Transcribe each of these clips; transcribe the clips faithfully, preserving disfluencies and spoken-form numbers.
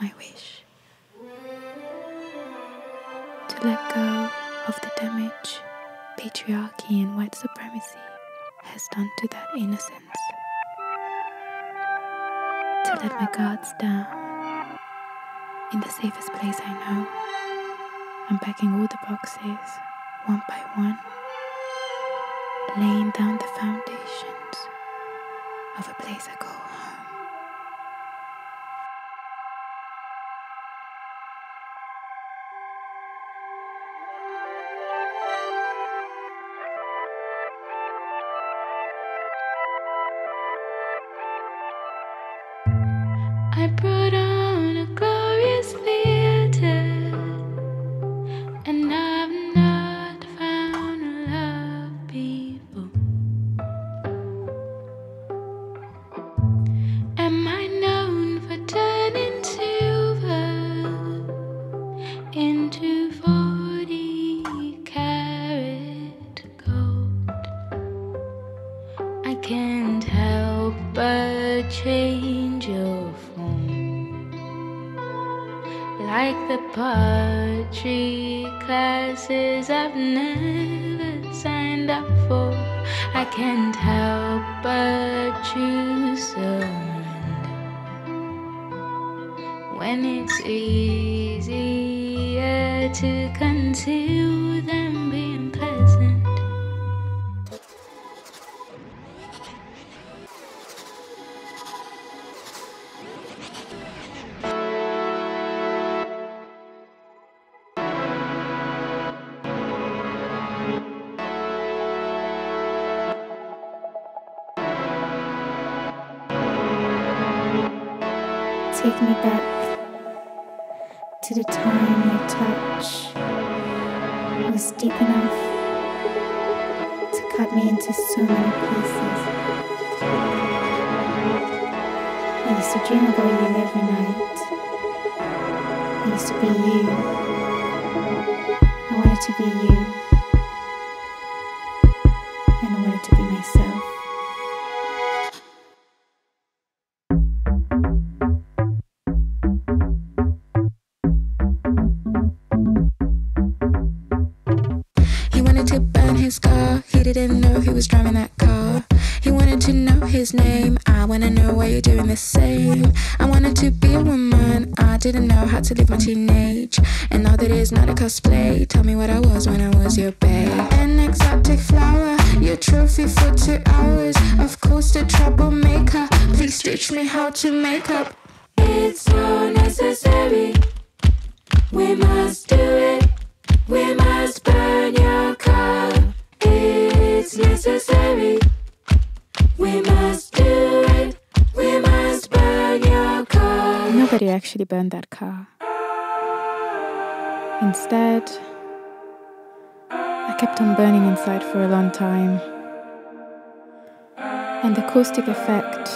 My wish to let go of the damage patriarchy and white supremacy has done to that innocence, to let my guards down in the safest place I know. I'm packing all the boxes one by one, laying down the foundations of a place I call home. I brought on a glorious theater, and I've not found a love people. Am I known for turning silver into forty carat gold? I can't help but change your like the poetry classes I've never signed up for. I can't help but choose surrender when it's easier to conceal than being pleasant. Take me back to the time your touch was deep enough to cut me into so many pieces. I used to dream about you every night. I used to be you. I wanted to be you. And I wanted to be myself. His car, he didn't know he was driving that car. He wanted to know his name. I wanna know why you're doing the same. I wanted to be a woman. I didn't know how to live my teenage, and now that is not a cosplay. Tell me what I was when I was your babe. An exotic flower, your trophy for two hours. Of course the troublemaker. Please teach me how to make up. It's so necessary. We must do it. We must burn your car. It's necessary. We must do it. We must burn your car. Nobody actually burned that car. Instead, I kept on burning inside for a long time. And the caustic effect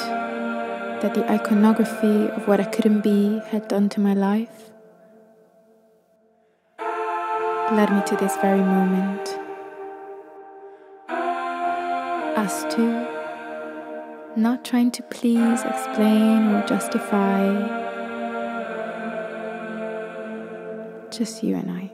that the iconography of what I couldn't be had done to my life led me to this very moment. Us two, not trying to please, explain, or justify, just you and I.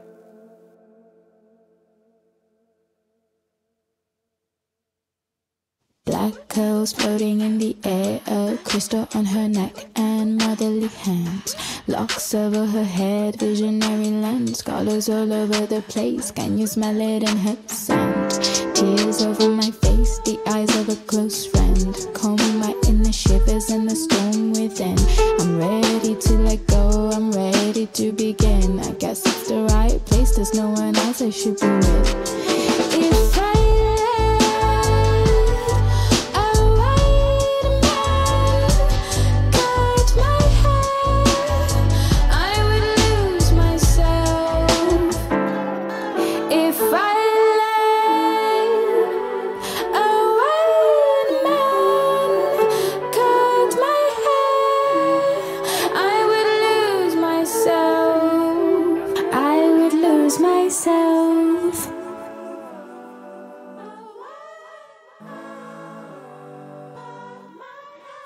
Black curls floating in the air, a crystal on her neck and motherly hands. Locks over her head, visionary lens, colors all over the place. Can you smell it in her scent? Tears over my face, the eyes of a close friend. Comb my inner shivers in the storm within. I'm ready to let go, I'm ready to begin. I guess it's the right place, there's no one else I should be with.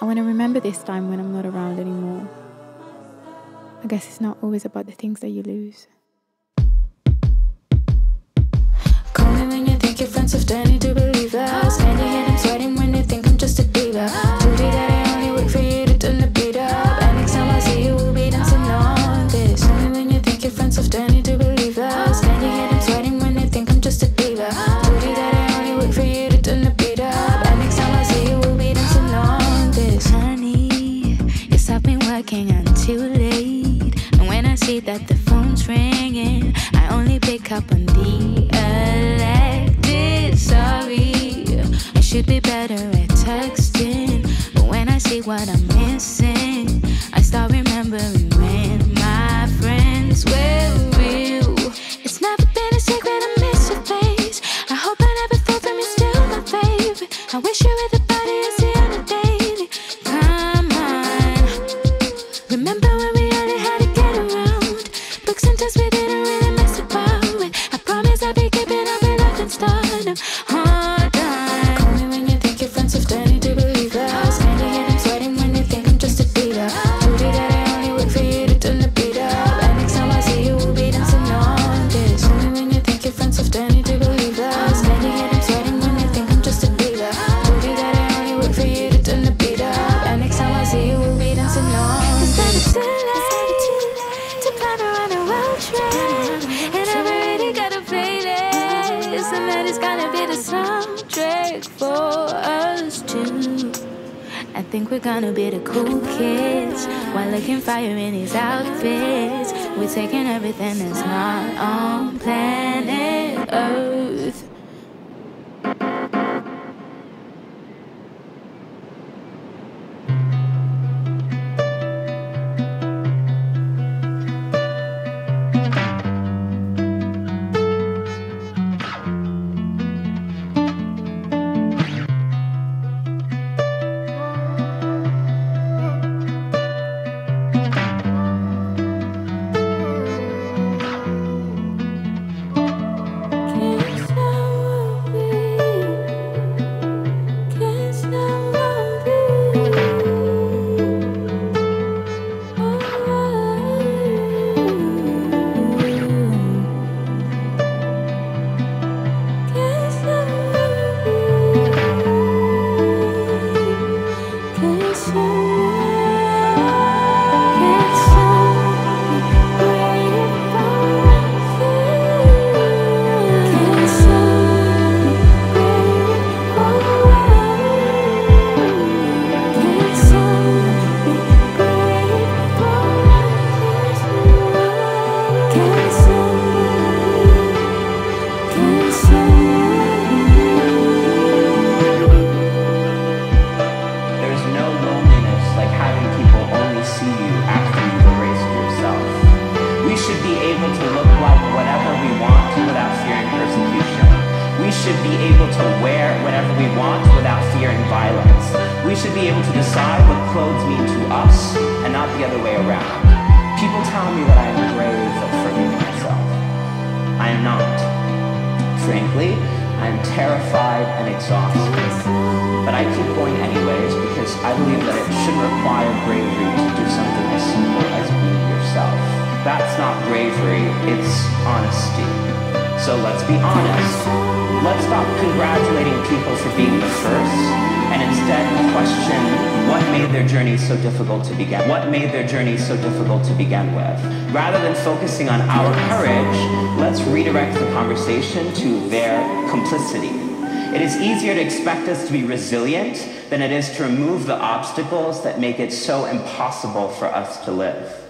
I want to remember this time when I'm not around anymore. I guess it's not always about the things that you lose. Call me when you think your friends have done it to believe us. Standing here and sweating when they think I'm just a diva. Duty that I only wait for you to turn the beat up. And next time I see you, we'll be dancing on this. Call me when you think your friends have done it to believe us. Standing here and sweating when they think I'm just a diva. Duty that I only wait for you to turn the beat up. And next time I see you, we'll be dancing on this. Honey, yes, I've been working until late. See that the phone's ringing, I only pick up on the elected. Sorry, I should be better at texting, but when I see what I'm missing, I start remembering when my friends were real. It's never been a secret, I miss your face. I hope I never fall from you, still my babe. I wish you were the body I see on a daily. Come on, remember when we only had a sometimes we didn't really mess about it. I promise I'll be keeping up with love and stardom. Hold on. Call me when you think your friends have done it to believe us. Standing here and sweating when you think I'm just a diva. Duty that I only wait for you to turn the beat up. And next time I see you, we'll be dancing on this. Call me when you think your friends have done it to believe us. Standing here and sweating when you think I'm just a diva. Duty that I only wait for you to turn the beat up. And next time I see you, we'll be dancing on this. It's too late to plan around. And I've already got a playlist. And man, it's gonna be the soundtrack for us two. I think we're gonna be the cool kids while looking fire in these outfits. We're taking everything that's not on planet Earth. Focusing on our courage, let's redirect the conversation to their complicity. It is easier to expect us to be resilient than it is to remove the obstacles that make it so impossible for us to live.